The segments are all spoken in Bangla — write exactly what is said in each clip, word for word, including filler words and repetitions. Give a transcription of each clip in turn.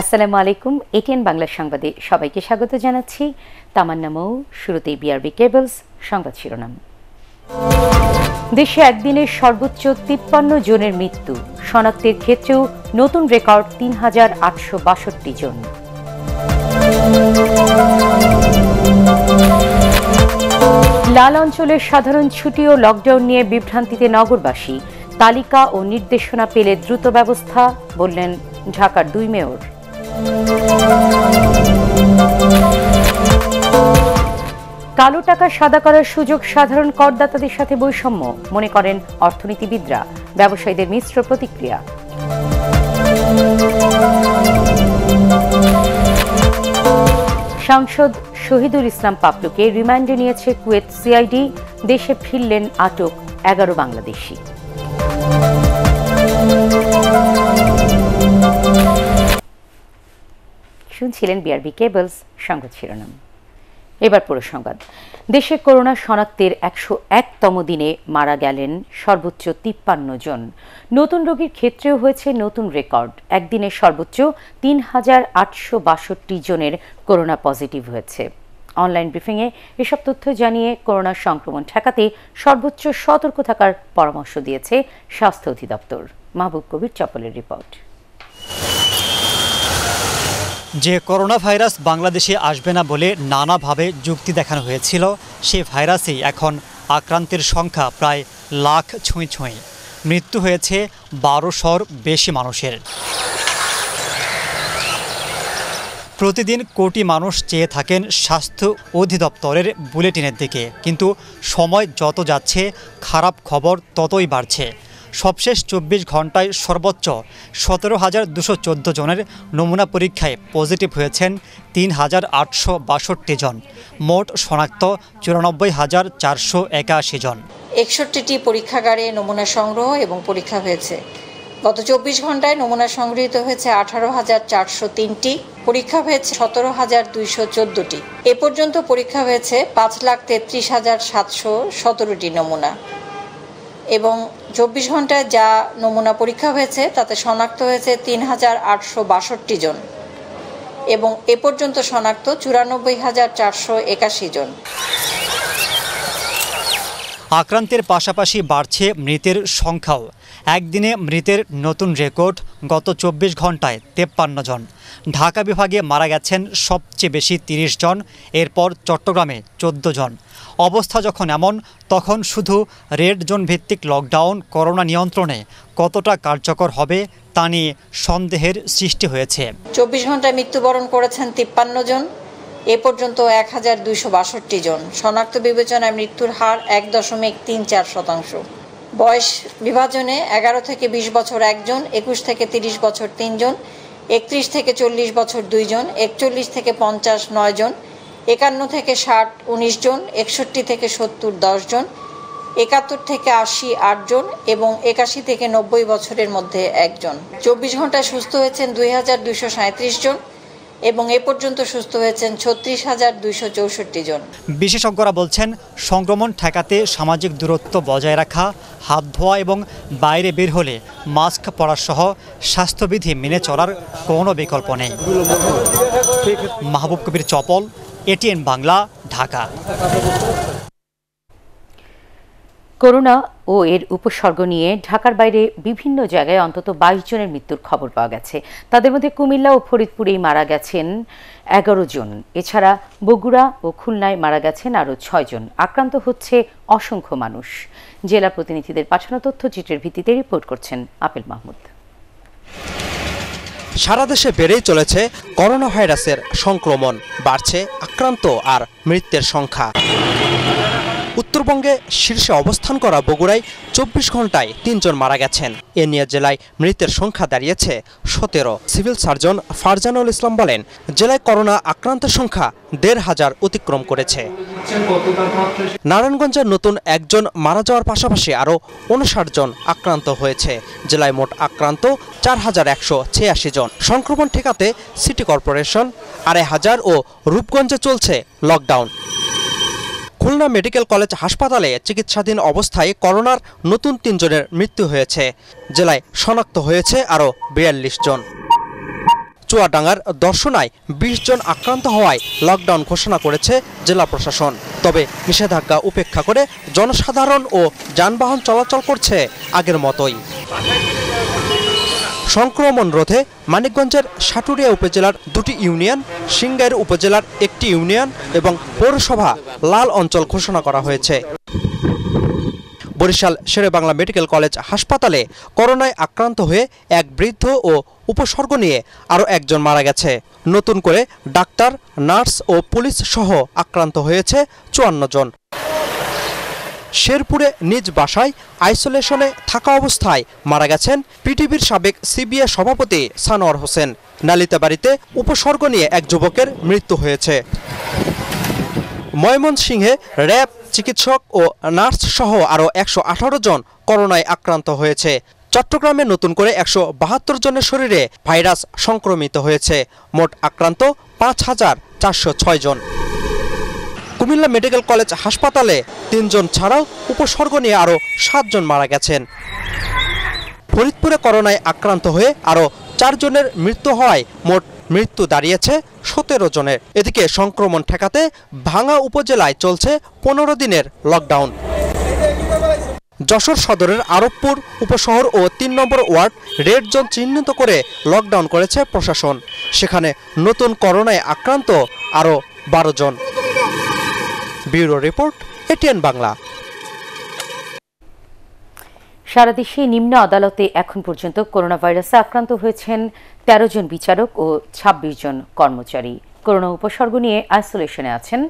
আসসালামু আলাইকুম এটিএন বাংলা সংবাদে সবাইকে স্বাগত জানাচ্ছি তামান্না মৌ শুরুতেই বিআরবি কেবলস সংবাদ শিরোনাম। দেশে একদিনে সর্বোচ্চ তিপ্পান্ন জনের মৃত্যু, শনাক্তের ক্ষেত্রেও নতুন রেকর্ড তিন হাজার আটশো বাষট্টি জন। লাল অঞ্চলের সাধারণ ছুটি ও লকডাউন নিয়ে বিভ্রান্তিতে নগরবাসী, তালিকা ও নির্দেশনা পেলে দ্রুত ব্যবস্থা বললেন ঢাকার দুই মেয়র। কালো টাকা সাদা করার সুযোগ, সাধারণ করদাতাদের সাথে বৈষম্য মনে করেন অর্থনীতিবিদরা, ব্যবসায়ীদের মিশ্র প্রতিক্রিয়া। সাংসদ শহীদুল ইসলাম পাপলুকে রিমান্ডে নিয়েছে কুয়েত সিআইডি, দেশে ফিরলেন আটক এগারো বাংলাদেশি। শুনছিলেন বিআরবি কেবলস সংবাদ শিরোনাম। এবার পুরো সংবাদ। দেশে করোনা শনাক্তের একশো একতম দিনে মারা গেলেন সর্বোচ্চ তিপ্পান্ন জন। নতুন রোগীর ক্ষেত্রেও হয়েছে নতুন রেকর্ড, একদিনে সর্বোচ্চ তিন হাজার আটশো বাষট্টি জনের করোনা পজিটিভ হয়েছে। অনলাইন ব্রিফিংয়ে এসব তথ্য জানিয়ে করোনা সংক্রমণ ঠেকাতে সর্বোচ্চ সতর্ক থাকার পরামর্শ দিয়েছে স্বাস্থ্য অধিদপ্তর। মাহবুব কবির চপলের রিপোর্ট। যে করোনা ভাইরাস বাংলাদেশে আসবে না বলে নানাভাবে যুক্তি দেখানো হয়েছিল, সে ভাইরাসেই এখন আক্রান্তের সংখ্যা প্রায় লাখ ছুঁই ছুঁই। মৃত্যু হয়েছে বারোশোর বেশি মানুষের। প্রতিদিন কোটি মানুষ চেয়ে থাকেন স্বাস্থ্য অধিদপ্তরের বুলেটিনের দিকে, কিন্তু সময় যত যাচ্ছে খারাপ খবর ততই বাড়ছে। সবশেষ চব্বিশ ঘন্টায় সর্বোচ্চ সতেরো হাজার দুশো চোদ্দো জনের নমুনা পরীক্ষায় পজিটিভ হয়েছেন তিন হাজার আটশো বাষট্টি জন। মোট শনাক্ত চুরানব্বই হাজার চারশো একাশি জন। একষট্টিটি পরীক্ষাগারে নমুনা সংগ্রহ এবং পরীক্ষা হয়েছে। গত চব্বিশ ঘন্টায় নমুনা সংগৃহীত হয়েছে আঠারো হাজার চারশো তিনটি, পরীক্ষা হয়েছে সতেরো হাজার দুইশো চোদ্দোটি। এ পর্যন্ত পরীক্ষা হয়েছে পাঁচ লাখ তেত্রিশ হাজার সাতশো সতেরোটি নমুনা এবং চব্বিশ ঘন্টায় যা নমুনা পরীক্ষা হয়েছে তাতে শনাক্ত হয়েছে তিন হাজার আটশো বাষট্টি জন এবং এ পর্যন্ত শনাক্ত চুরানব্বই হাজার চারশো একাশি জন। আক্রান্তের পাশাপাশি বাড়ছে মৃতের সংখ্যাও। একদিনে মৃতের নতুন রেকর্ড, গত চব্বিশ ঘন্টায় তেপ্পান্ন জন। ঢাকা বিভাগে মারা গেছেন সবচেয়ে বেশি তিরিশ জন, এরপর চট্টগ্রামে চোদ্দ জন। অবস্থা যখন এমন, তখন শুধু রেড জোন ভিত্তিক লকডাউন করোনা নিয়ন্ত্রণে কতটা কার্যকর হবে তা নিয়ে সন্দেহের সৃষ্টি হয়েছে। চব্বিশ ঘন্টায় মৃত্যুবরণ করেছেন তিপ্পান্ন জন, এ পর্যন্ত এক হাজার দুইশো বাষট্টি জন। শনাক্ত বিবেচনায় মৃত্যুর হার এক দশমিক তিন চার শতাংশ। বয়স বিভাজনে এগারো থেকে বিশ বছর একজন, একুশ থেকে তিরিশ বছর তিনজন, একত্রিশ থেকে চল্লিশ বছর দুইজন, একচল্লিশ থেকে পঞ্চাশ নয় জন, একান্ন থেকে ষাট উনিশ জন, একষট্টি থেকে সত্তর দশ জন, একাত্তর থেকে আশি আট জন এবং একাশি থেকে নব্বই বছরের মধ্যে একজন। চব্বিশ ঘন্টায় সুস্থ হয়েছেন দুই হাজার দুইশো সাঁত্রিশ জন এবং এ পর্যন্ত সুস্থ হয়েছেন ছত্রিশ হাজার দুইশো চৌষট্টি জন। বিশেষজ্ঞরা বলছেন, সংক্রমণ ঠেকাতে সামাজিক দূরত্ব বজায় রাখা, হাত ধোয়া এবং বাইরে বের হলে মাস্ক পরা সহ স্বাস্থ্যবিধি মেনে চলার কোনো বিকল্প নেই। মাহবুব কবির চপল, এটিএন বাংলা, ঢাকা। করোনা ও এর উপসর্গ নিয়ে ঢাকার বাইরে বিভিন্ন জায়গায় অন্তত বাইশ জনের মৃত্যুর খবর পাওয়া গেছে। তাদের মধ্যে কুমিল্লা ও ফরিদপুরেই মারা গেছেন এগারো জন। এছাড়া বগুড়া ও খুলনায় মারা গেছেন আরও ছয় জন। আক্রান্ত হচ্ছে অসংখ্য মানুষ। জেলা প্রতিনিধিদের পাঠানো তথ্যচিত্রের ভিত্তিতে রিপোর্ট করছেন আপেল মাহমুদ। সারা দেশে বেড়েই চলেছে করোনা ভাইরাসের সংক্রমণ, বাড়ছে আক্রান্ত আর মৃতের সংখ্যা। উত্তরবঙ্গে শীর্ষে অবস্থান করা বগুড়ায় চব্বিশ ঘন্টায় তিনজন মারা গেছেন। এ নিয়ে জেলায় মৃতের সংখ্যা দাঁড়িয়েছে সতেরো। সিভিল সার্জন ফারজানুল ইসলাম বলেন, জেলায় করোনা আক্রান্তের সংখ্যা দেড় হাজার অতিক্রম করেছে। নারায়ণগঞ্জের নতুন একজন মারা যাওয়ার পাশাপাশি আরও উনষাট জন আক্রান্ত হয়েছে। জেলায় মোট আক্রান্ত চার হাজার একশো ছিয়াশি জন। সংক্রমণ ঠেকাতে সিটি কর্পোরেশন, আড়াই হাজার ও রূপগঞ্জে চলছে লকডাউন। খুলনা মেডিকেল কলেজ হাসপাতালে চিকিৎসাধীন অবস্থায় করোনার নতুন তিনজনের মৃত্যু হয়েছে। জেলায় শনাক্ত হয়েছে আরও বিয়াল্লিশ জন। চুয়াডাঙ্গার দর্শনায় বিশ জন আক্রান্ত হওয়ায় লকডাউন ঘোষণা করেছে জেলা প্রশাসন। তবে নিষেধাজ্ঞা উপেক্ষা করে জনসাধারণ ও যানবাহন চলাচল করছে আগের মতোই। সংক্রমণ রোধে মানিকগঞ্জের সাটুরিয়া উপজেলার দুটি ইউনিয়ন, সিংগাইর উপজেলার একটি ইউনিয়ন এবং পৌরসভা লাল অঞ্চল ঘোষণা করা হয়েছে। বরিশাল শেরেবাংলা মেডিকেল কলেজ হাসপাতালে করোনায় আক্রান্ত হয়ে এক বৃদ্ধ ও উপসর্গ নিয়ে আরও একজন মারা গেছে। নতুন করে ডাক্তার, নার্স ও পুলিশ সহ আক্রান্ত হয়েছে চুয়ান্ন জন। শেরপুরে নিজ বাসায় আইসোলেশনে থাকা অবস্থায় মারা গেছেন পিটিভির সাবেক সিবিআই সভাপতি সানোয়ার হোসেন। নালিতাবাড়িতে উপসর্গ নিয়ে এক যুবকের মৃত্যু হয়েছে। ময়মনসিংহে র্যাব, চিকিৎসক ও নার্স সহ আরও একশো আঠারো জন করোনায় আক্রান্ত হয়েছে। চট্টগ্রামে নতুন করে একশো বাহাত্তর জনের শরীরে ভাইরাস সংক্রমিত হয়েছে। মোট আক্রান্ত পাঁচ হাজার চারশো ছয় জন। কুমিল্লা মেডিকেল কলেজ হাসপাতালে তিনজন ছাড়াও উপসর্গ নিয়ে আরও সাতজন মারা গেছেন। ফরিদপুরে করোনায় আক্রান্ত হয়ে আরও চারজনের মৃত্যু হয়, মোট মৃত্যু দাঁড়িয়েছে সতেরো জনের। এদিকে সংক্রমণ ঠেকাতে ভাঙা উপজেলায় চলছে পনেরো দিনের লকডাউন। যশোর সদরের আরবপুর উপশহর ও তিন নম্বর ওয়ার্ড রেড জোন চিহ্নিত করে লকডাউন করেছে প্রশাসন। সেখানে নতুন করোনায় আক্রান্ত আরও বারো জন। Bureau report, ATN Bangla. সারা দেশে নিম্ন আদালতে এখন পর্যন্ত করোনা ভাইরাসে আক্রান্ত হয়েছেন তেরো জন বিচারক ও ছাব্বিশ জন কর্মচারী। করোনা উপসর্গ নিয়ে আইসোলেশনে আছেন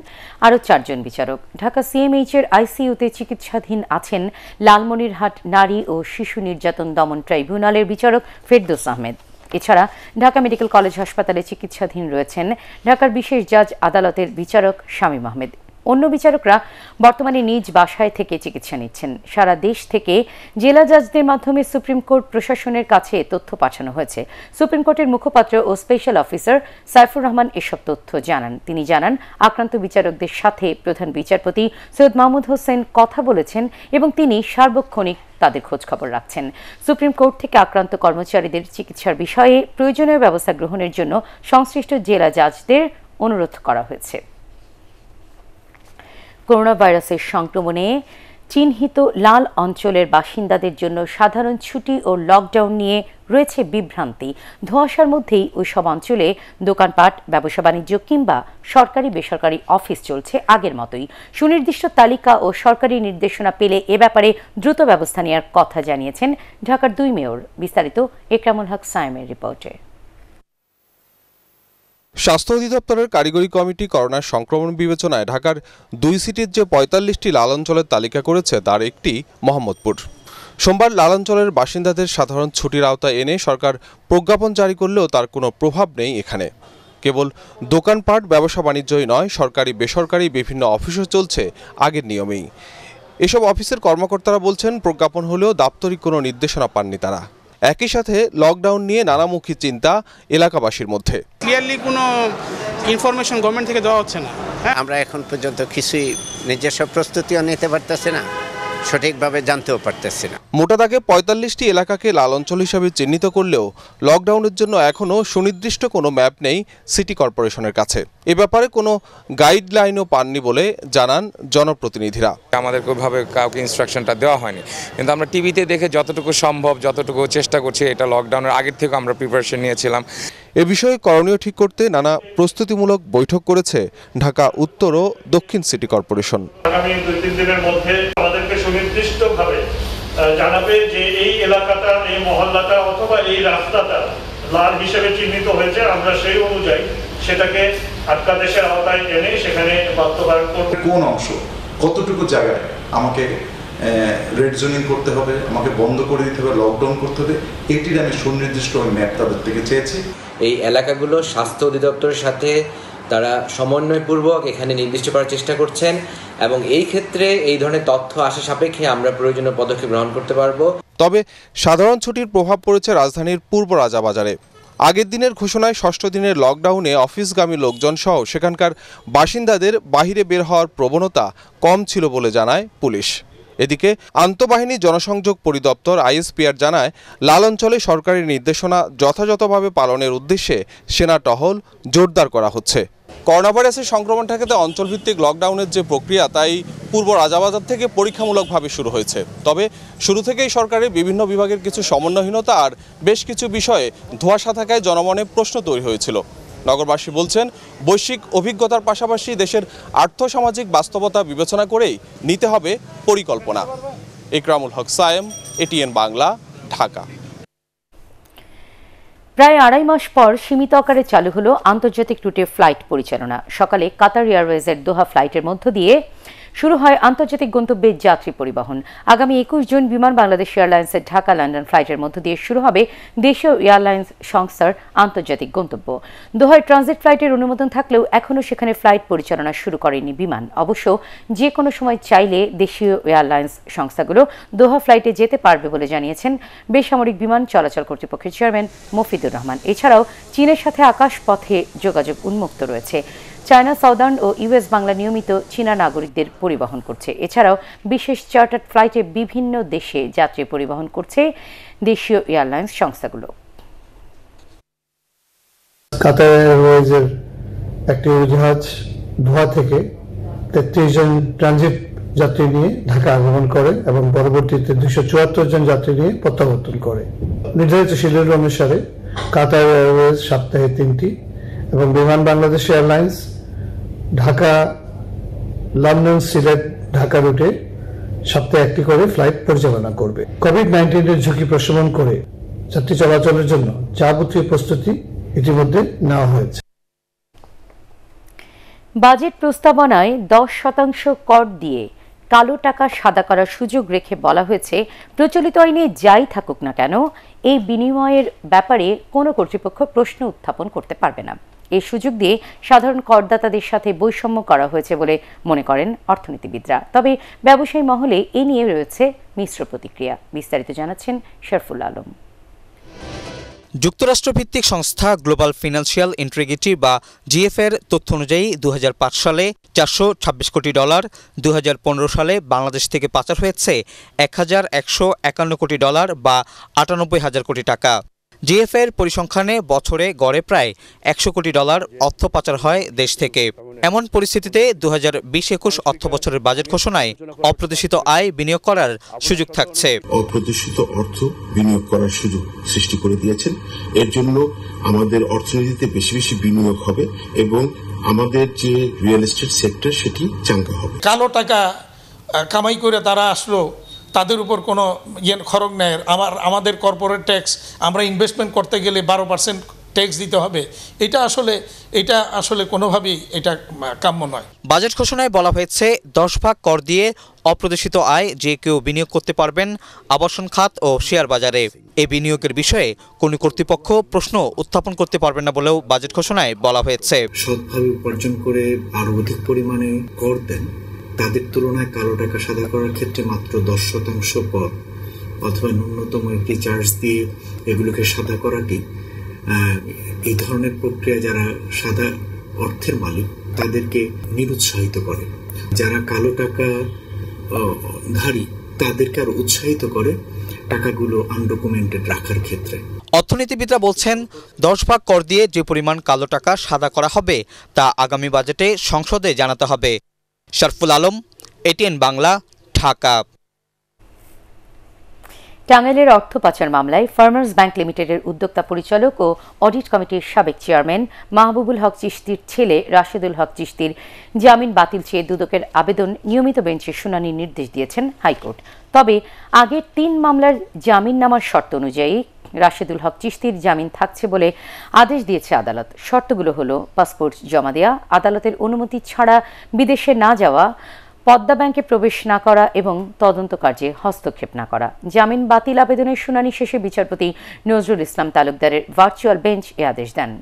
আরও চারজন বিচারক। ঢাকা সিএমএইচের আইসিইউতে চিকিৎসাধীন আছেন লালমনিরহাট নারী ও শিশু নির্যাতন দমন ট্রাইব্যুনালের বিচারক ফেরদৌস আহমেদ। এছাড়া ঢাকা মেডিকেল কলেজ হাসপাতালে চিকিৎসাধীন রয়েছেন ঢাকার বিশেষ জাজ আদালতের বিচারক শামীম আহমেদ। অন্য বিচারকরা বর্তমানে নিজ বাসায় থেকে চিকিৎসা নিচ্ছেন। সারা দেশ থেকে জেলা জাজদের মাধ্যমে সুপ্রিম কোর্ট প্রশাসনের কাছে তথ্য পাঠানো হয়েছে। সুপ্রিম কোর্টের মুখপাত্র ও স্পেশাল অফিসার সাইফুর রহমান এসব তথ্য জানান। তিনি জানান, আক্রান্ত বিচারকদের সাথে প্রধান বিচারপতি সৈয়দ মাহমুদ হোসেন কথা বলেছেন এবং তিনি সার্বক্ষণিক তাদের খোঁজখবর রাখছেন। সুপ্রিম কোর্ট থেকে আক্রান্ত কর্মচারীদের চিকিৎসার বিষয়ে প্রয়োজনীয় ব্যবস্থা গ্রহণের জন্য সংশ্লিষ্ট জেলা জাজদের অনুরোধ করা হয়েছে। করোনা ভাইরাসের সংক্রমণে চিহ্নিত লাল অঞ্চলের বাসিন্দাদের জন্য সাধারণ ছুটি ও লকডাউন নিয়ে রয়েছে বিভ্রান্তি। ধোঁয়াশার মধ্যেই ওইসব অঞ্চলে দোকানপাট, ব্যবসা বাণিজ্য কিংবা সরকারি বেসরকারি অফিস চলছে আগের মতোই। সুনির্দিষ্ট তালিকা ও সরকারি নির্দেশনা পেলে এ ব্যাপারে দ্রুত ব্যবস্থা নেওয়ার কথা জানিয়েছেন ঢাকার দুই মেয়র। বিস্তারিত একরামুল হক সাইমের রিপোর্টে। স্বাস্থ্য অধিদপ্তরের কারিগরি কমিটি করোনার সংক্রমণ বিবেচনায় ঢাকার দুই সিটির যে পঁয়তাল্লিশটি লাল অঞ্চলের তালিকা করেছে তার একটি মোহাম্মদপুর। সোমবার লাল অঞ্চলের বাসিন্দাদের সাধারণ ছুটির আওতায় এনে সরকার প্রজ্ঞাপন জারি করলেও তার কোনো প্রভাব নেই এখানে। কেবল দোকানপাট, ব্যবসা বাণিজ্যই নয়, সরকারি বেসরকারি বিভিন্ন অফিসও চলছে আগের নিয়মেই। এসব অফিসের কর্মকর্তারা বলছেন প্রজ্ঞাপন হলেও দাপ্তরিক কোনো নির্দেশনা পাননি তারা। একই সাথে লকডাউন নিয়ে নানামুখী চিন্তা এলাকাবাসীর মধ্যে। ক্লিয়ারলি কোনো ইনফরমেশন গভর্নমেন্ট থেকে দেওয়া হচ্ছে না। আমরা এখন পর্যন্ত কিছুই নিজস্ব প্রস্তুতিও নিতে পারতেছি না, সঠিকভাবে জানতেও পারতেছি না। মোটা দাগে পঁয়তাল্লিশটি এলাকাকে লাল অঞ্চল হিসাবে চিহ্নিত করলেও লকডাউনের জন্য এখনও সুনির্দিষ্ট কোনো ম্যাপ নেই সিটি কর্পোরেশনের কাছে। এ ব্যাপারে কোনো গাইডলাইনও পাননি বলে জানান জনপ্রতিনিধিরা। আমাদের কোনোভাবে কাউকে ইনস্ট্রাকশনটা দেওয়া হয়নি, কিন্তু আমরা টিভিতে দেখে যতটুকু সম্ভব যতটুকু চেষ্টা করছি। এটা লকডাউনের আগের থেকে আমরা প্রিপারেশন নিয়েছিলাম। এ বিষয়ে করণীয় ঠিক করতে নানা প্রস্তুতিমূলক বৈঠক করেছে ঢাকা উত্তর ও দক্ষিণ সিটি কর্পোরেশন। আগামী দুই তিন দিনের মধ্যে আমাদেরকে সুনির্দিষ্টভাবে জানাবে যে এই এলাকাটা, এই মহল্লাটা অথবা এই রাস্তাটা লাল হিসেবে চিহ্নিত হয়েছে, আমরা সেই অনুযায়ী সেটাকে আটকাদেশের আওতায় এনে সেখানে বাস্তবায়ন করব। কোন অংশ, কতটুকু জায়গায় আমাকে রেড জোনিং করতে হবে, আমাকে বন্ধ করে দিতে হবে, লকডাউন করতে হবে, এটির আমি সুনির্দিষ্ট ম্যাপ তাদের থেকে চেয়েছি। এই এলাকাগুলো স্বাস্থ্য অধিদপ্তরের সাথে তারা সমন্বয়পূর্বক এখানে নির্দিষ্ট করার চেষ্টা করছেন এবং এই ক্ষেত্রে এই ধরনের তথ্য আসা সাপেক্ষে আমরা প্রয়োজনীয় পদক্ষেপ গ্রহণ করতে পারব। তবে সাধারণ ছুটির প্রভাব পড়েছে রাজধানীর পূর্ব রাজাবাজারে। আগের দিনের ঘোষণায় ষষ্ঠ দিনের লকডাউনে অফিসগামী লোকজন সহ সেখানকার বাসিন্দাদের বাহিরে বের হওয়ার প্রবণতা কম ছিল বলে জানায় পুলিশ। এদিকে আন্তঃবাহিনী জনসংযোগ পরিদপ্তর আইএসপিআর জানায় লাল অঞ্চলে সরকারি নির্দেশনা যথাযথভাবে পালনের উদ্দেশ্যে সেনা টহল জোরদার করা হচ্ছে। করোনা ভাইরাসের সংক্রমণ ঠেকাতে অঞ্চলভিত্তিক লকডাউনের যে প্রক্রিয়া তাই পূর্ব রাজাবাজার থেকে পরীক্ষামূলকভাবে শুরু হয়েছে। তবে শুরু থেকেই সরকারের বিভিন্ন বিভাগের কিছু সমন্বয়হীনতা আর বেশ কিছু বিষয়ে ধোঁয়াশা থাকায় জনমনে প্রশ্ন তৈরি হয়েছিল। নগরবাসী বলছেন, বৈশ্বিক অভিজ্ঞতার পাশাপাশি দেশের আর্থসামাজিক বাস্তবতা বিবেচনা করেই নিতে হবে পরিকল্পনা। ইকরামুল হক সায়েম, এটিএন বাংলা, ঢাকা। প্রায় আড়াই মাস পর সীমিত আকারে চালু হলো আন্তর্জাতিক রুটে ফ্লাইট পরিচালনা। সকালে কাতার এয়ারওয়েজের দোহা ফ্লাইটের মধ্য দিয়ে শুরু হয় আন্তর্জাতিক গন্তব্যে যাত্রী পরিবহন। আগামী একুশ জুন বিমান বাংলাদেশ এয়ারলাইন্সের ঢাকা লন্ডন ফ্লাইটের মধ্য দিয়ে শুরু হবে দেশীয় এয়ারলাইন্স সংস্থার আন্তর্জাতিক গন্তব্য। দোহায় ট্রানজিট ফ্লাইটের অনুমোদন থাকলেও এখনও সেখানে ফ্লাইট পরিচালনা শুরু করেনি বিমান। অবশ্য যে কোনো সময় চাইলে দেশীয় এয়ারলাইন্স সংস্থাগুলো দোহা ফ্লাইটে যেতে পারবে বলে জানিয়েছেন বেসামরিক বিমান চলাচল কর্তৃপক্ষের চেয়ারম্যান মফিদুর রহমান। এছাড়াও চীনের সাথে আকাশপথে যোগাযোগ উন্মুক্ত রয়েছে। চায়না, সাউদার্ন ও ইউএস বাংলা নিয়মিত চীনা নাগরিকদের পরিবহন করছে। এছাড়াও বিশেষ চার্টার ফ্লাইটে বিভিন্ন দেশে যাত্রী পরিবহন করছে দেশীয় এয়ারলাইন্স সংস্থাগুলো। কাতার এয়ারওয়েজের একটি উড়োজাহাজ ধোঁয়া থেকে তেত্রিশ জন ট্রানজিট যাত্রী নিয়ে ঢাকা আগমন করে এবং পরবর্তীতে দুশো চুয়াত্তর জন যাত্রী নিয়ে প্রত্যাবর্তন করে। নির্ধারিত শিডিউল অনুসারে কাতার এয়ারওয়েজ সপ্তাহে তিনটি এবং বিমান বাংলাদেশ এয়ারলাইন্স ঢাকা লন্ডন সিলেট ঢাকা রুটে সপ্তাহে একটি করে ফ্লাইট পরিচালনা করবে। কোভিড নাইন্টিন এর ঝুঁকি প্রশমন করে যাত্রী চলাচলের জন্য যাবতীয় প্রস্তুতি ইতিমধ্যে নেওয়া হয়েছে। বাজেট প্রস্তাবনায় দশ শতাংশ কর দিয়ে কালো টাকা সাদা করার সুযোগ রেখে বলা হয়েছে, প্রচলিত আইনে যাই থাকুক না কেন এই বিনিময়ের ব্যাপারে কোনো কর্তৃপক্ষ প্রশ্ন উত্থাপন করতে পারবে না। এই সুযোগ দিয়ে সাধারণ করদাতাদের সাথে বৈষম্য করা হয়েছে বলে মনে করেন অর্থনীতিবিদরা। তবে ব্যবসায়ী মহলে এ নিয়ে রয়েছে মিশ্র প্রতিক্রিয়া। বিস্তারিত জানাচ্ছেন শরফুল আলম। যুক্তরাষ্ট্রভিত্তিক সংস্থা গ্লোবাল ফিনান্সিয়াল ইন্টিগ্রিটি বা জিএফের তথ্য অনুযায়ী দু হাজার পাঁচ সালে চারশো ছাব্বিশ কোটি ডলার, দু হাজার পনেরো সালে বাংলাদেশ থেকে পাচার হয়েছে এক হাজার একশো একান্ন কোটি ডলার বা আটানব্বই হাজার কোটি টাকা। জিএফের পরিসংখ্যানে বছরে গড়ে প্রায় একশো কোটি ডলার অর্থ পাচার হয় দেশ থেকে। এমন পরিস্থিতিতে দু হাজার বিশ একুশ অর্থ বছরের বাজেট ঘোষণায় অপ্রত্যাশিত আয় বিনিয়োগ করার সুযোগ থাকছে। অপ্রত্যাশিত অর্থ বিনিয়োগ করার সুযোগ সৃষ্টি করে দিয়েছেন, এর জন্য আমাদের অর্থনীতিতে বেশি বেশি বিনিয়োগ হবে এবং আমাদের যে রিয়েল এস্টেট সেক্টর সেটি চাঙ্গা হবে। কালো টাকা কামাই করে তারা আসলো, তাদের উপর কোনো ইয়ে খরচ নেই। আমার আমাদের কর্পোরেট ট্যাক্স, আমরা ইনভেস্টমেন্ট করতে গেলে বারো পার্সেন্ট ট্যাক্স দিতে হবে, এটা আসলে এটা আসলে কোনোভাবেই এটা কাম্য নয়। বাজেট ঘোষণায় বলা হয়েছে, দশ ভাগ কর দিয়ে অপ্রদর্শিত আয় যে কেউ বিনিয়োগ করতে পারবেন আবাসন খাত ও শেয়ার বাজারে। এই বিনিয়োগের বিষয়ে কোনো কর্তৃপক্ষ প্রশ্ন উত্থাপন করতে পারবেন না বলেও বাজেট ঘোষণায় বলা হয়েছে। সৎভাবে উপার্জন করে আরও অধিক পরিমাণে কর দেন তাদের তুলনায় কালো টাকা সাদা করার ক্ষেত্রে মাত্র দশ শতাংশ কর অথবা ন্যূনতম একটি চার্জ দিয়ে এগুলোকে সাদা করাটি, এই ধরনের প্রক্রিয়া যারা সাদা অর্থের মালিক তাদেরকে নিরুৎসাহিত করে, যারা কালো টাকা ধারী তাদেরকে আরো উৎসাহিত করে টাকাগুলো আনডকুমেন্টেড রাখার ক্ষেত্রে। অর্থনীতিবিদরা বলছেন, দশ ভাগ কর দিয়ে যে পরিমাণ কালো টাকা সাদা করা হবে তা আগামী বাজেটে সংসদে জানাতে হবে। শরফুল আলম, এটিএন বাংলা, ঢাকা। টাঙ্গাইলের অর্থ পাচার মামলায় ফার্মার্স ব্যাংক লিমিটেডের উদ্যোক্তা পরিচালক ও অডিট কমিটির সাবেক চেয়ারম্যান মাহবুবুল হক চিশতির ছেলে রাশেদুল হক চিশতির জামিন বাতিল চেয়ে দুদকের আবেদন নিয়মিত বেঞ্চে শুনানির নির্দেশ দিয়েছেন হাইকোর্ট। তবে আগের তিন মামলার জামিননামার শর্ত অনুযায়ী রাশেদুল হক চিশতির জামিন থাকছে বলে আদেশ দিয়েছে আদালত। শর্তগুলো হলো, পাসপোর্ট জমা দেয়া, আদালতের অনুমতি ছাড়া বিদেশে না যাওয়া, পদ্মা ব্যাংকে প্রবেশ না করা এবং তদন্ত কার্যে হস্তক্ষেপ না করা। জামিন বাতিল আবেদনের শুনানি শেষে বিচারপতি নজরুল ইসলাম তালুকদারের ভার্চুয়াল বেঞ্চ এ আদেশ দেন।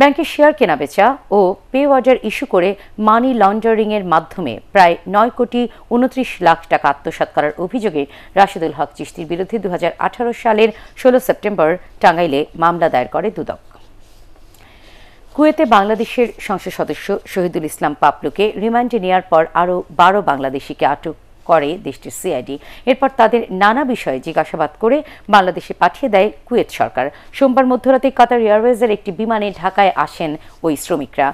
ব্যাংকের শেয়ার কেনাবেচা ও পে অর্ডার ইস্যু করে মানি লন্ডারিংয়ের মাধ্যমে প্রায় নয় কোটি উনত্রিশ লাখ টাকা আত্মসাৎ করার অভিযোগে রাশেদুল হক চিশতির বিরুদ্ধে দু হাজার আঠারো সালের ষোলো সেপ্টেম্বর টাঙ্গাইলে মামলা দায়ের করে দুদক। কুয়েতে বাংলাদেশের সংসদ সদস্য শহীদুল ইসলাম পাপলুকে রিমান্ডে নেওয়ার পর আরও বারো বাংলাদেশিকে আটক करे देशटिर সিআইডি एरपर तादेर नाना विषय जिज्ञासाबाद करे बांग्लादेशे पाठिये देय कुवेत सरकार। सोमवार मध्यराते कतार एयारवेजের একটি विमाने ঢাকায় আসেন ওই শ্রমিকরা।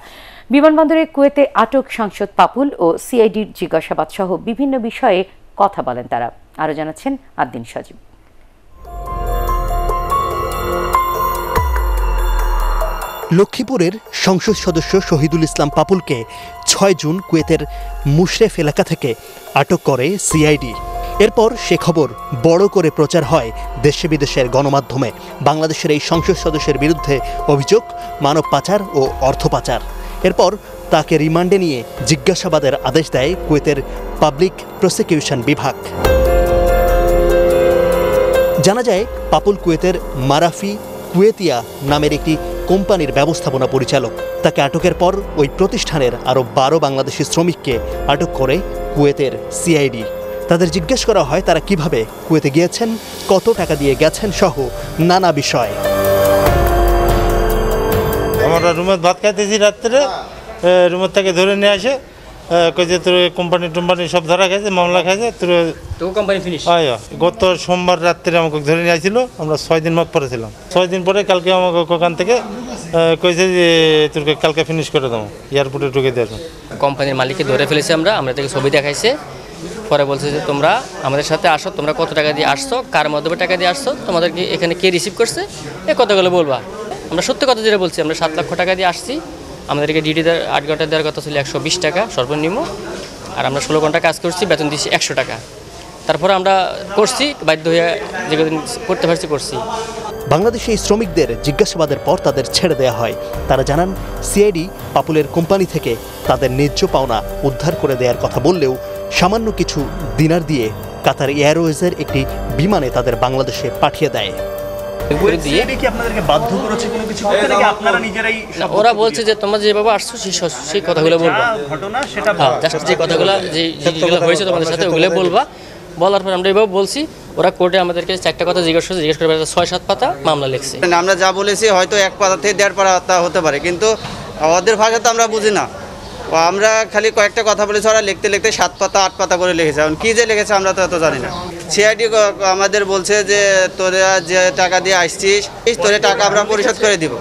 विमानबंदरे कुवेते आटक सांसद पापुल और সিআইডির जिज्ञासाबाद सह विभिन्न विषये कथा बोलेन तारा। आरो जानाচ্ছেন আদিন সজীব। লক্ষ্মীপুরের সংসদ সদস্য শহীদুল ইসলাম পাপুলকে ছয় জুন কুয়েতের মুশরেফ এলাকা থেকে আটক করে সিআইডি। এরপর সে খবর বড় করে প্রচার হয় দেশে বিদেশের গণমাধ্যমে। বাংলাদেশের এই সংসদ সদস্যের বিরুদ্ধে অভিযোগ মানব পাচার ও অর্থ পাচার। এরপর তাকে রিমান্ডে নিয়ে জিজ্ঞাসাবাদের আদেশ দেয় কুয়েতের পাবলিক প্রসিকিউশন বিভাগ। জানা যায় পাপুল কুয়েতের মারাফি কুয়েতিয়া নামের একটি কোম্পানির ব্যবস্থাপনা পরিচালক। তাকে আটকের পর ওই প্রতিষ্ঠানের আরও বারো বাংলাদেশি শ্রমিককে আটক করে কুয়েতের সিআইডি। তাদের জিজ্ঞেস করা হয় তারা কিভাবে কুয়েতে গিয়েছেন, কত টাকা দিয়ে গেছেন সহ নানা বিষয়। আমরা রুমে ভাত খাইতেছি রাত্রে, রুমের থেকে ধরে নিয়ে আসে, কইছে তোর কোম্পানি টোম্পানি সব ধরা খাইছে, মামলা খাইছে তোর কোম্পানি ফিনিশ। গত সোমবার রাত্রে আমাকে ধরে নিয়ে আসছিল, আমরা ছয় দিন মত পরে ছিলাম। ছয় দিন পরে কালকে আমাকে ওখান থেকে কইছে যে তোর কালকে ফিনিশ করে দাও, এয়ারপোর্টে ঢুকে দিয়ে আসো। কোম্পানির মালিককে ধরে ফেলেছি আমরা, আমরা তাকে ছবি দেখাইছে, পরে বলছে যে তোমরা আমাদের সাথে আসো, তোমরা কত টাকা দিয়ে আসছো, কার মাধ্যমে টাকা দিয়ে আসছো, তোমাদেরকে এখানে কে রিসিভ করছে, এ কথাগুলো বলবা। আমরা সত্যি কথা যেটা বলছি, আমরা সাত লক্ষ টাকা দিয়ে আসছি, আমাদেরকে ডিউটি আট ঘন্টা দেওয়ার কথা ছিল একশো বিশ টাকা সর্বনিম্ন, আর আমরা ষোলো ঘন্টা কাজ করছি, বেতন দিচ্ছি একশো টাকা। তারপরে আমরা করছি, বাধ্য হয়ে যেগুলো করতে পারছি করছি। বাংলাদেশি শ্রমিকদের জিজ্ঞাসাবাদের পর তাদের ছেড়ে দেওয়া হয়। তারা জানান সিআইডি পাপুলের কোম্পানি থেকে তাদের ন্যায্য পাওনা উদ্ধার করে দেওয়ার কথা বললেও সামান্য কিছু দিনার দিয়ে কাতার এয়ারওয়েজের একটি বিমানে তাদের বাংলাদেশে পাঠিয়ে দেয়। ওরা বলছে যে তোমরা যেভাবে আসছো সেই কথাগুলো বলবা, যে কথাগুলো যেগুলো হয়েছে তোমাদের সাথে ওগুলো বলবা। বলার পর আমরা এভাবে বলছি, ওরা কোর্টে আমাদেরকে চারটা কথা জিজ্ঞেস করছে, জিজ্ঞেস করে ছয় সাত পাতা মামলা লিখছে। আমরা যা বলেছি হয়তো এক পাতা থেকে দেড় পাতা হতে পারে, কিন্তু ওদের ভাষা তো আমরা বুঝি না। আমরা খালি কয়েকটা কথা বলেছি, ওরা লিখতে লিখতে সাত পাতা আট পাতা করে লিখেছে। এখন কী যে লিখেছে আমরা তো এত জানি না। সিআইডি আমাদের বলছে যে তোরা যে টাকা দিয়ে আসছিস তোদের টাকা আমরা পরিশোধ করে দিব।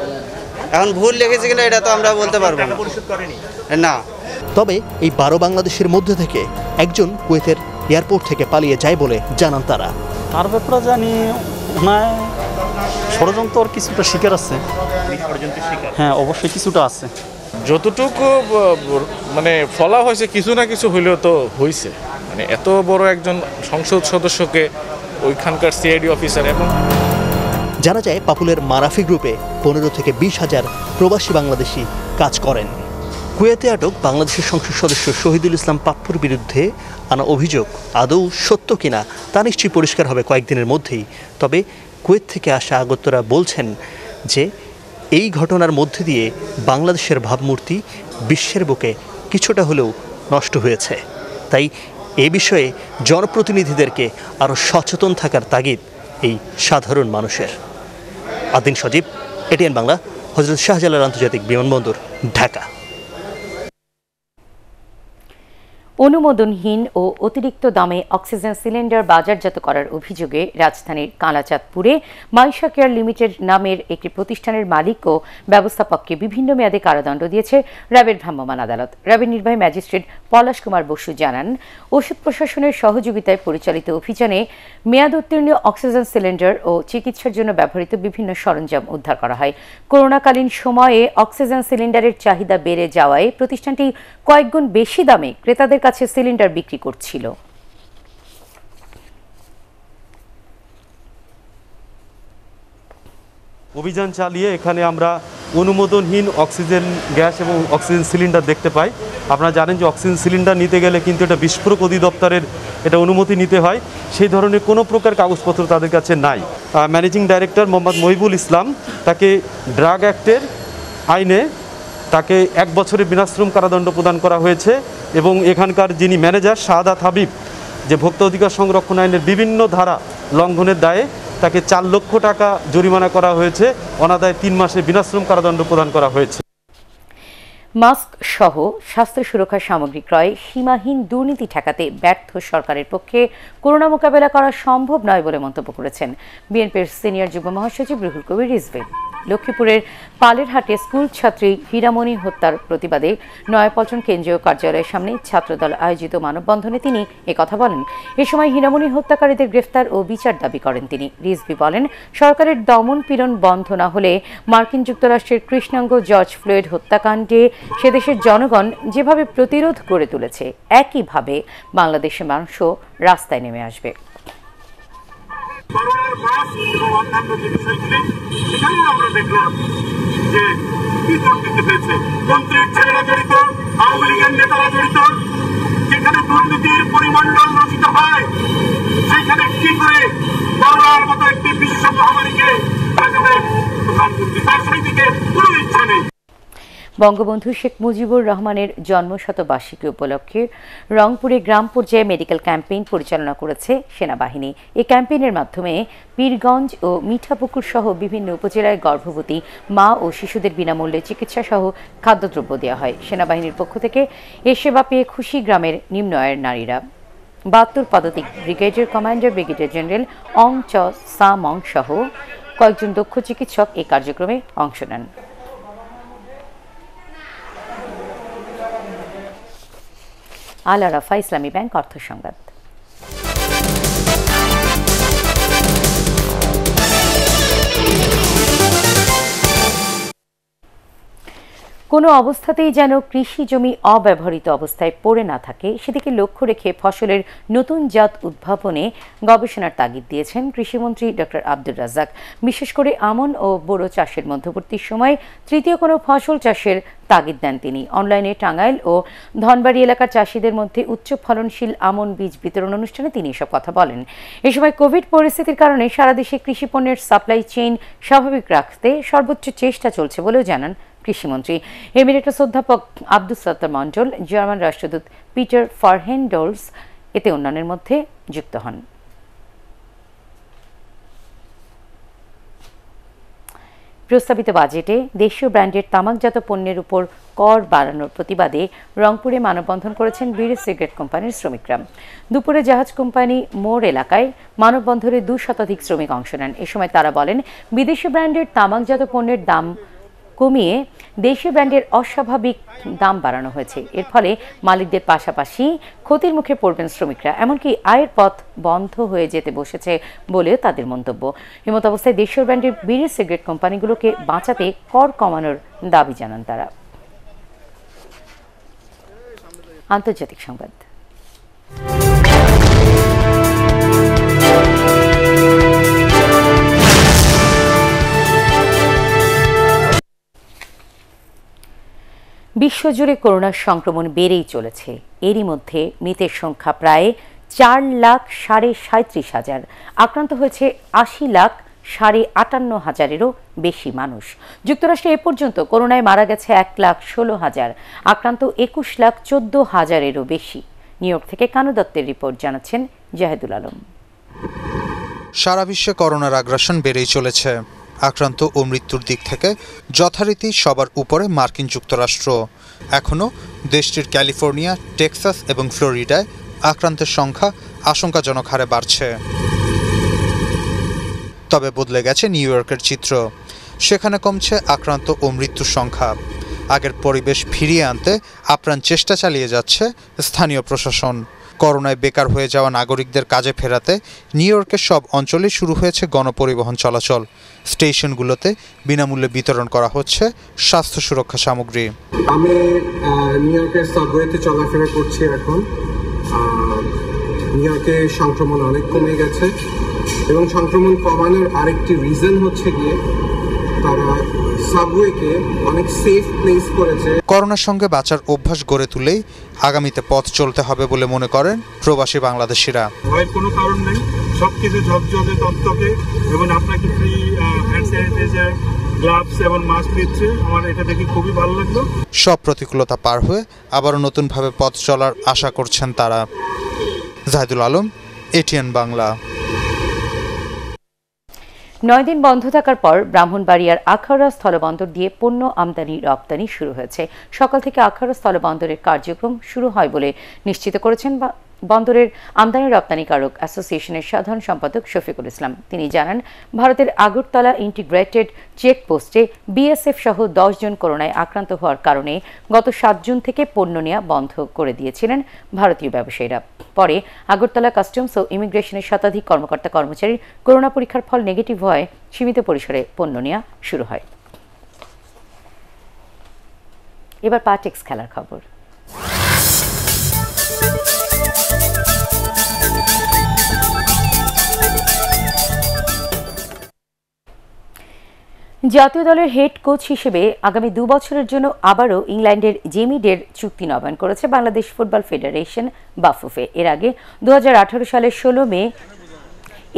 এখন ভুল লিখেছে কিনা এটা তো আমরা বলতে পারবো না। তবে এই বারো বাংলাদেশের মধ্যে থেকে একজন কুয়েতের এয়ারপোর্ট থেকে পালিয়ে যায় বলে জানান তারা। তার ব্যাপারে জানি ওনায় ষড়যন্ত্র কিছুটা শিকার আছে। হ্যাঁ, অবশ্যই কিছুটা আছে। যতটুকু মানে ফলা হয়েছে কিছু না কিছু হইলেও তো হয়েছে। মানে এত বড় একজন সংসদ সদস্যকে ওইখানকার সিআইডি অফিসার। এবং জানা যায় পাপুলের মারাফি গ্রুপে পনেরো থেকে বিশ হাজার প্রবাসী বাংলাদেশি কাজ করেন। কুয়েতে আটক বাংলাদেশের সংসদ সদস্য শহীদুল ইসলাম পাপ্পুর বিরুদ্ধে আনা অভিযোগ আদৌ সত্য কিনা তা নিশ্চয়ই পরিষ্কার হবে কয়েকদিনের মধ্যেই। তবে কুয়েত থেকে আসা আগতরা বলছেন যে এই ঘটনার মধ্যে দিয়ে বাংলাদেশের ভাবমূর্তি বিশ্বের বুকে কিছুটা হলেও নষ্ট হয়েছে। তাই এ বিষয়ে জনপ্রতিনিধিদেরকে আরও সচেতন থাকার তাগিদ এই সাধারণ মানুষের। আদিন সজীব, এটিএন বাংলা, হজরত শাহজালাল আন্তর্জাতিক বিমানবন্দর, ঢাকা। অনুমোদনহীন ও অতিরিক্ত দামে অক্সিজেন সিলিন্ডার বাজারজাত করার অভিযোগে রাজধানীর কালাচাঁদপুরে মাইশা কেয়ার লিমিটেড নামের একটি প্রতিষ্ঠানের মালিক ও ব্যবস্থাপককে বিভিন্ন মেয়াদে কারাদণ্ড দিয়েছে র্যাবের ভ্রাম্যমাণ আদালত। র্যাবের নির্বাহী ম্যাজিস্ট্রেট পলাশ কুমার বসু জানান, ওষুধ প্রশাসনের সহযোগিতায় পরিচালিত অভিযানে মেয়াদ উত্তীর্ণ অক্সিজেন সিলিন্ডার ও চিকিৎসার জন্য ব্যবহৃত বিভিন্ন সরঞ্জাম উদ্ধার করা হয়। করোনাকালীন সময়ে অক্সিজেন সিলিন্ডারের চাহিদা বেড়ে যাওয়ায় প্রতিষ্ঠানটি কয়েকগুণ বেশি দামে ক্রেতাদের কাছে সিলিন্ডার বিক্রি করছিল। অভিযান চালিয়ে এখানে আমরা অনুমোদনহীন অক্সিজেন গ্যাস এবং অক্সিজেন সিলিন্ডার দেখতে পাই। আপনারা জানেন যে অক্সিজেন সিলিন্ডার নিতে গেলে কিন্তু এটা বিস্ফোরক অধিদপ্তরের এটা অনুমতি নিতে হয়। সেই ধরনের কোনো প্রকার কাগজপত্র তাদের কাছে নাই। ম্যানেজিং ডাইরেক্টর মোহাম্মদ মহিবুল ইসলাম তাকে ড্রাগ অ্যাক্টের আইনে তাকে এক বছরের বিনাশ্রম কারাদণ্ড প্রদান করা হয়েছে। এবং এখানকার যিনি ম্যানেজার শাহাদাত হাবিব, যে ভোক্তা অধিকার সংরক্ষণ আইনের বিভিন্ন ধারা লঙ্ঘনের দায়ে তাকে চার লক্ষ টাকা জরিমানা করা হয়েছে, অনাদায়ে তিন মাসে বিনাশ্রম কারাদণ্ড প্রদান করা হয়েছে। मास्क सह स्वास्थ्य सुरक्षा सामग्री क्रय सीमाहीन दुर्नीति ठेकाते व्यर्थ सरकारेर पक्षे करोना मोकाबेला करा सम्भव नय बोले मंतब्य करेছেন বিএনপির সিনিয়র যুগ্ম महासचिव রুহুল কবির রিজভী। लक्ष्मीपुरेर पालेरहाटे स्कूल छात्री हीरामणि हत्यार प्रतिबादे नयापल्टन केंद्रीय कार्यालय सामने छात्रदल आयोजित मानवबंधने तिनि एई कथा बोलेन। एई समय हीरामणि हत्याकारीदेर ग्रेफ्तार और विचार दाबी करेन तिनि। रिजवी बोलेन सरकारेर दमन पीड़न बंध ना होले मार्किन जुक्तराष्ट्रेर कृष्णांग जर्ज फ्लয়েড हत्याकांडे से देशेर जनगण जेभावे प्रतिरोध गड़े तुलेছে एकইভাবে বাংলাদেশের মানুষও রাস্তায় নেমে আসবে। বঙ্গবন্ধু শেখ মুজিবুর রহমানের জন্মশতবার্ষিকী উপলক্ষে রংপুরে গ্রাম পর্যায়ে মেডিকেল ক্যাম্পেইন পরিচালনা করেছে সেনাবাহিনী। এই ক্যাম্পেইনের মাধ্যমে পীরগঞ্জ ও মিঠাপুকুর সহ বিভিন্ন উপজেলায় গর্ভবতী মা ও শিশুদের বিনামূল্যে চিকিৎসা সহ খাদ্যদ্রব্য দেওয়া হয়। সেনাবাহিনীর পক্ষ থেকে এ সেবা পেয়ে খুশি গ্রামের নিম্ন আয়ের নারীরা। বাহাত্তর পদাতিক ব্রিগেডের কমান্ডার ব্রিগেডিয়ার জেনারেল অং চ সা মং সহ কয়েকজন দক্ষ চিকিৎসক এই কার্যক্রমে অংশ নেন। আল আরাফা ইসলামী ব্যাংক অর্থ সংবাদ। কোনো অবস্থাতেই যেন কৃষি জমি অব্যবহৃত অবস্থায় পড়ে না থাকে সেদিকে লক্ষ্য রেখে ফসলের নতুন জাত উদ্ভাবনে গবেষণার তাগিদ দিয়েছেন কৃষিমন্ত্রী ডক্টর আব্দুর রাজ্জাক। বিশেষ করে আমন ও বোরো চাষের মধ্যবর্তী সময়ে তৃতীয় কোনো ফসল চাষের তাগিদ দেন তিনি। অনলাইনে টাঙ্গাইল ও ধনবাড়ি এলাকার চাষিদের মধ্যে উচ্চ ফলনশীল আমন বীজ বিতরণ অনুষ্ঠানে তিনি এসব কথা বলেন। এ সময় কোভিড পরিস্থিতির কারণে সারা দেশে কৃষি পণ্যের সাপ্লাই চেইন স্বাভাবিক রাখতে সর্বোচ্চ চেষ্টা চলছে বলেও জানান কৃষিমন্ত্রী। এমিরেটস অধ্যাপক আব্দুস সাত্তার মণ্ডল, জার্মান রাষ্ট্রদূত পিটার ফারহেনডোলস এতে অন্যান্যের মধ্যে যুক্ত হন। প্রস্তাবিত বাজেটে দেশীয় ব্র্যান্ডের তামাকজাত পণ্যের উপর কর বাড়ানোর প্রতিবাদে রংপুরে মানববন্ধন করেছেন বিড়ি সিগারেট কোম্পানির শ্রমিকরা। দুপুরে জাহাজ কোম্পানি মোড় এলাকায় মানববন্ধনে দুই শতাধিক শ্রমিক অংশ নেন। এ সময় তারা বলেন, বিদেশি ব্র্যান্ডের তামাকজাত পণ্যের দাম কমিয়ে দেশীয় ব্র্যান্ডের অস্বাভাবিক দাম বাড়ানো হয়েছে। এর ফলে মালিকদের পাশাপাশি ক্ষতির মুখে পড়বেন শ্রমিকরা, এমনকি আয়ের পথ বন্ধ হয়ে যেতে বসেছে বলেও তাদের মন্তব্য। এমত অবস্থায় দেশীয় ব্র্যান্ডের বিড়ি সিগারেট কোম্পানিগুলোকে বাঁচাতে কর কমানোর দাবি জানান তারা। আন্তর্জাতিক সংবাদ। বিশ্বজুড়ে করোনার সংক্রমণ বেড়েই চলেছে। এরই মধ্যে মৃতের সংখ্যা প্রায় চার লাখ সাড়ে সাঁত্রিশ হাজার, আক্রান্ত হয়েছে আশি লাখ সাড়ে আটান্ন হাজারেরও বেশি মানুষ। যুক্তরাষ্ট্রে এ পর্যন্ত করোনায় মারা গেছে এক লাখ ষোলো হাজার, আক্রান্ত একুশ লাখ চোদ্দ হাজারেরও বেশি। নিউ ইয়র্ক থেকে কানু দত্তের রিপোর্ট জানাচ্ছেন জাহেদুল আলম। সারা বিশ্বে করোনার আগ্রাসন বেড়েই চলেছে। আক্রান্ত ও মৃত্যুর দিক থেকে যথারীতি সবার উপরে মার্কিন যুক্তরাষ্ট্র। এখনও দেশটির ক্যালিফোর্নিয়া, টেক্সাস এবং ফ্লোরিডায় আক্রান্তের সংখ্যা আশঙ্কাজনক হারে বাড়ছে। তবে বদলে গেছে নিউ ইয়র্কের চিত্র। সেখানে কমছে আক্রান্ত ও মৃত্যুর সংখ্যা। আগের পরিবেশ ফিরিয়ে আনতে আপ্রাণ চেষ্টা চালিয়ে যাচ্ছে স্থানীয় প্রশাসন। করোনায় বেকার হয়ে যাওয়া নাগরিকদের কাজে ফেরাতে নিউ ইয়র্কের সব অঞ্চলে শুরু হয়েছে গণপরিবহন চলাচল। স্টেশনগুলোতে বিনামূল্যে বিতরণ করা হচ্ছে স্বাস্থ্য সুরক্ষা সামগ্রী। আমি নিউ ইয়র্কের সাবওয়েতে চলাফেরা করছি এখন। নিউ ইয়র্কে সংক্রমণ অনেক কমে গেছে এবং সংক্রমণ কমানোর আরেকটি রিজন হচ্ছে গিয়ে তারা সাবওয়েকে অনেক সেফ প্লেস করেছে। করোনার সঙ্গে বাঁচার অভ্যাস গড়ে তুলেই আগামীতে পথ চলতে হবে বলে মনে করেন প্রবাসী বাংলাদেশিরা। ভয়ের কোনো কারণ নেই, সবকিছু ঝকঝকে তত্ত্বকে এবং আপনাকে ফ্রি হ্যান্ড স্যানিটাইজার, গ্লাভস এবং মাস্ক দিচ্ছে। আমার এটা দেখে খুবই ভালো লাগলো। সব প্রতিকূলতা পার হয়ে আবারও নতুনভাবে পথ চলার আশা করছেন তারা। জাহিদুল আলম, এটিএন বাংলা। नौ दिन बंध थाकार पर ब्राह्मणबाड़ियार आखाड़ा स्थलबंदर दिए पण्य आमदानी रप्तानी शुरू हयेछे। सकाल थेके आखाड़ा स्थलबंदरेर कार्यक्रम शुरू हय बोले निश्चित करेछेन बंदरेर आमदानी रप्तानिकारक एसोसिएशनेर साधारण सम्पादक शफिकुल इस्लाम। तिनि जानान भारतेर आगरतला इंटीग्रेटेड चेकपोस्टे बीएसएफ सह दस जन करोनाय आक्रांत होवार कारणे गत सात जून थेके पण्य नेया बंध करे दियेछिलेन भारतीय व्यवसायीरा। परे आगरतला कस्टम्स और इमिग्रेशनेर शताधिक कर्मकर्ता कर्मचारी करोना परीक्षार फल नेगेटिव हवाय सीमित परिसरे पण्य नेया शुरू हय। एबार पाटेक्स खेलार खबर। জাতীয় দলের হেড কোচ হিসেবে আগামী দুই বছরের জন্য আবারো ইংল্যান্ডের জেমি ডের চুক্তি নবায়ন করেছে বাংলাদেশ ফুটবল ফেডারেশন বাফুফে। এর আগে দুই হাজার আঠারো সালের ষোলো মে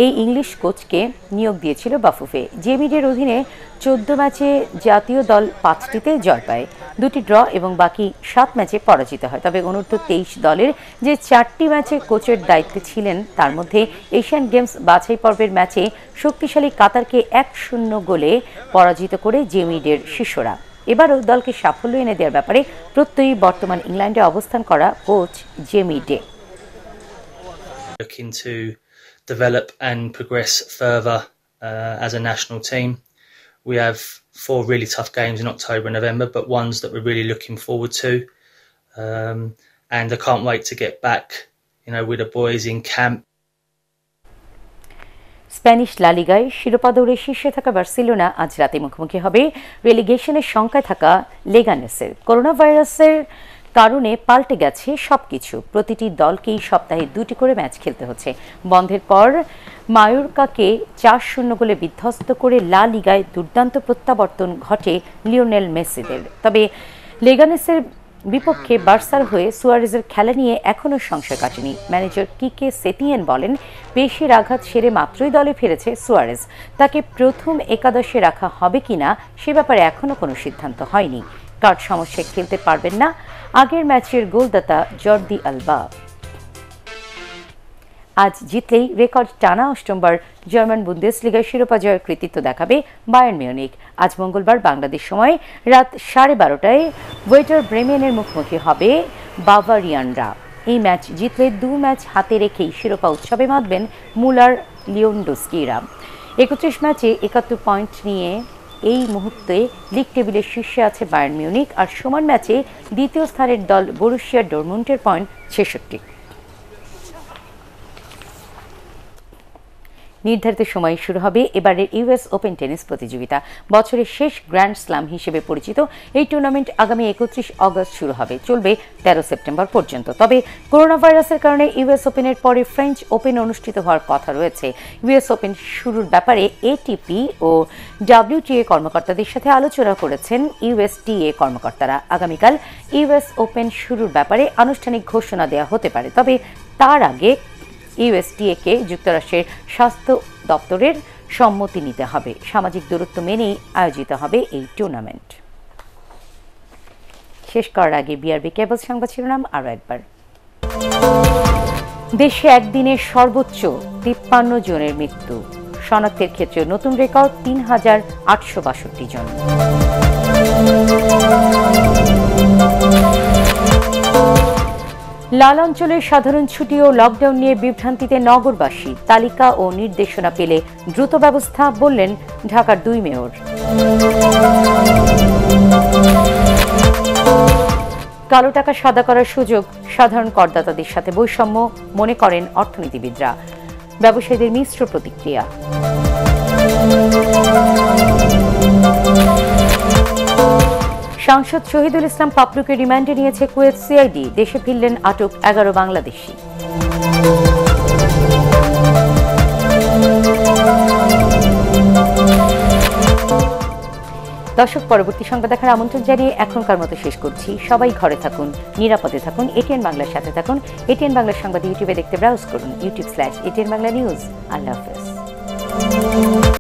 এই ইংলিশ কোচকে নিয়োগ দিয়েছিল বাফুফে। জেমি ডের অধীনে চোদ্দ ম্যাচে জাতীয় দল পাঁচটিতে জয় পায়, দুটি ড্র এবং বাকি সাত ম্যাচে পরাজিত হয়। তবে অনূর্ধ্ব তেইশ দলের যে চারটি ম্যাচে কোচের দায়িত্বে ছিলেন তার মধ্যে এশিয়ান গেমস বাছাই পর্বের ম্যাচে শক্তিশালী কাতারকে এক শূন্য গোলে পরাজিত করে জেমি ডের শিষ্যরা। এবারও দলকে সাফল্য এনে দেওয়ার ব্যাপারে প্রত্যয়ী বর্তমান ইংল্যান্ডে অবস্থান করা coach Jamie Day. Develop and progress further uh, as a national team. We have four really tough games in October and November, but ones that we're really looking forward to. Um, and I can't wait to get back, you know, with the boys in camp. Spanish La লিগায় শিরোপা দৌড়ে শীর্ষে থাকা বার্সেলোনা আজ রাতে মুখোমুখি হবে রেলিগেশনের সংখ্যায় থাকা লেগানেসের। করোনা ভাইরাসের কারণে পাল্টে গেছে সবকিছু, প্রতিটি দলকেই সপ্তাহে দুটি করে ম্যাচ খেলতে হচ্ছে। বন্ধের পর মায়োরকাকে চার শূন্য গোলে বিধ্বস্ত করে লা লিগায় দুর্দান্ত প্রত্যাবর্তন ঘটে লিওনেল মেসিদের। তবে লেগানেসের বিপক্ষে বার্সার হয়ে সুয়ারেজের খেলা নিয়ে এখনও সংশয় কাটেনি। ম্যানেজার কিকে সেতিয়েন বলেন, পেশির আঘাত সেরে মাত্রই দলে ফিরেছে সুয়ারেজ। তাকে প্রথম একাদশে রাখা হবে কিনা সে ব্যাপারে এখনও কোনো সিদ্ধান্ত হয়নি। কার্ড সমস্যায় খেলতে পারবেন না আগের ম্যাচের গোলদাতা জর্দি আলবা। আজ জিতলেই রেকর্ড টানা অষ্টমবার জার্মান বুন্দেসলিগায় শিরোপা জয়ের কৃতিত্ব দেখাবে বায়ার্ন মিউনিখ। আজ মঙ্গলবার বাংলাদেশ সময় রাত সাড়ে বারোটায় ওয়েটার ব্রেমেনের মুখোমুখি হবে বাভারিয়ানরা। এই ম্যাচ জিতলে দু ম্যাচ হাতে রেখেই শিরোপা উৎসবে মাতবেন মুলার লিওনডস্কিরা। একত্রিশ ম্যাচে একাত্তর পয়েন্ট নিয়ে এই মুহূর্তে লিগ টেবিলের শীর্ষে আছে বায়ার্ন মিউনিখ, আর সমান ম্যাচে দ্বিতীয় স্থানের দল বরুশিয়া ডর্টমুন্ডের পয়েন্ট ছেষট্টি। নির্ধারিত সময়ে শুরু হবে এবারের ইউএস ওপেন টেনিস প্রতিযোগিতা। বছরের শেষ গ্র্যান্ড স্ল্যাম হিসেবে পরিচিত এই টুর্নামেন্ট আগামী একত্রিশ অগস্ট শুরু হবে, চলবে তেরো সেপ্টেম্বর পর্যন্ত। তবে করোনা ভাইরাসের কারণে ইউএস ওপেনের পরে ফ্রেঞ্চ ওপেন অনুষ্ঠিত হওয়ার কথা রয়েছে। ইউএস ওপেন শুরুর ব্যাপারে এটিপি ও ডাব্লিউটিএ কর্মকর্তাদের সাথে আলোচনা করেছেন ইউএসটিএ কর্মকর্তারা। আগামীকাল ইউএস ওপেন শুরুর ব্যাপারে আনুষ্ঠানিক ঘোষণা দেওয়া হতে পারে, তবে তার আগে ইউএসটিএ কে যুক্তরাষ্ট্রের স্বাস্থ্য দপ্তরের সম্মতি নিতে হবে। সামাজিক দূরত্ব মেনেই আয়োজিত হবে এই টুর্নামেন্ট। শেষ করার আগে বিআরবি কেবল সংবাদ শিরোনাম আরও একবার। দেশে একদিনে সর্বোচ্চ তিপ্পান্ন জনের মৃত্যু, শনাক্তের ক্ষেত্রে নতুন রেকর্ড তিন হাজার আটশো বাষট্টি জন। লাল অঞ্চলের সাধারণ ছুটি ও লকডাউন নিয়ে বিভ্রান্তিতে নগরবাসী, তালিকা ও নির্দেশনা পেলে দ্রুত ব্যবস্থা বললেন ঢাকার দুই মেয়র। কালো টাকা সাদা করার সুযোগ, সাধারণ করদাতাদের সাথে বৈষম্য মনে করেন অর্থনীতিবিদরা, ব্যবসায়ীদের মিশ্র প্রতিক্রিয়া। সাংসদ শহীদুল ইসলাম পাপলুকে রিমান্ডে নিয়েছে কুয়েত সিআইডি, দেশে ফিরলেন আটক এগারো বাংলাদেশি। দর্শক, পরবর্তী সংবাদ দেখার আমন্ত্রণ জানিয়ে এখনকার মতো শেষ করছি। সবাই ঘরে থাকুন, নিরাপদে থাকুন, এটিএন বাংলার সাথে থাকুন। এটিএন বাংলার সংবাদ ইউটিউবে দেখতে ব্রাউজ করুন YouTube slash ATN Bangla news. আল্লাহ হাফেজ।